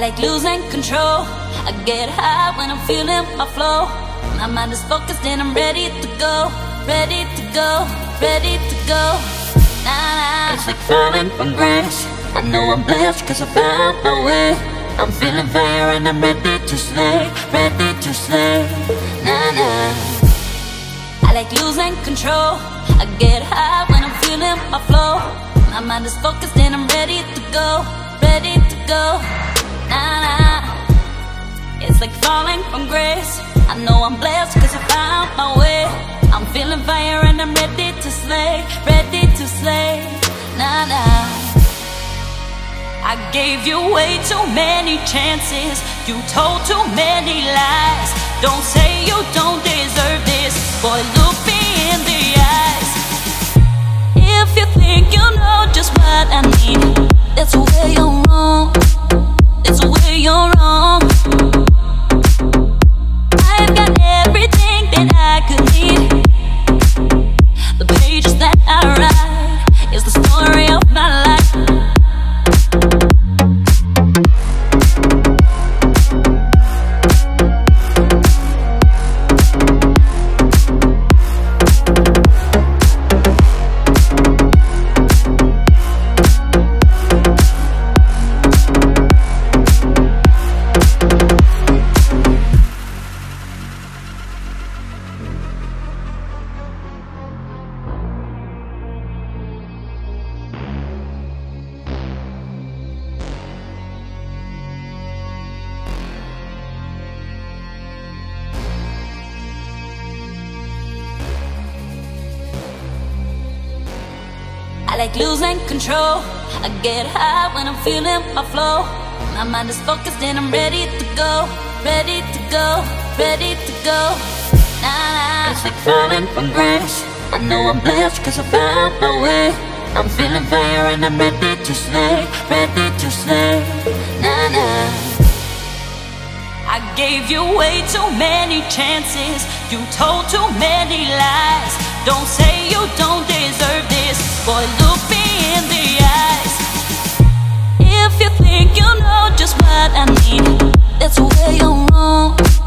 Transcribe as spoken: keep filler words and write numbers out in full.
like losing control. I get high when I'm feeling my flow. My mind is focused and I'm ready to go. Ready to go, ready to go. Nah, nah. It's like falling from grace. I know I'm blessed cause I found my way. I'm feeling fire and I'm ready to slay. Ready to slay, nah, nah. I like losing control. I get high when I'm feeling my flow. My mind is focused and I'm ready to go. Ready to go, nah, nah. It's like falling from grace. I know I'm blessed cause I found my way. I'm feeling fire and I'm ready to slay. Ready to slay, nah, nah. I gave you way too many chances. You told too many lies. Don't say you don't deserve this. Boy, look me in the eyes. If you think you know just what I mean, that's where you're wrong. That's where you're wrong. I've got everything that I could need. The pages that I write is the story of my life. Like losing control, I get high when I'm feeling my flow. My mind is focused and I'm ready to go. Ready to go, ready to go, nah, nah. It's like falling from grace. I know I'm blessed cause I found my way. I'm feeling fire and I'm ready to slay. Ready to slay, nah, nah. I gave you way too many chances. You told too many lies. Don't say you don't deserve this. Boy, look me in the eyes. If you think you know just what I need, that's where you're wrong.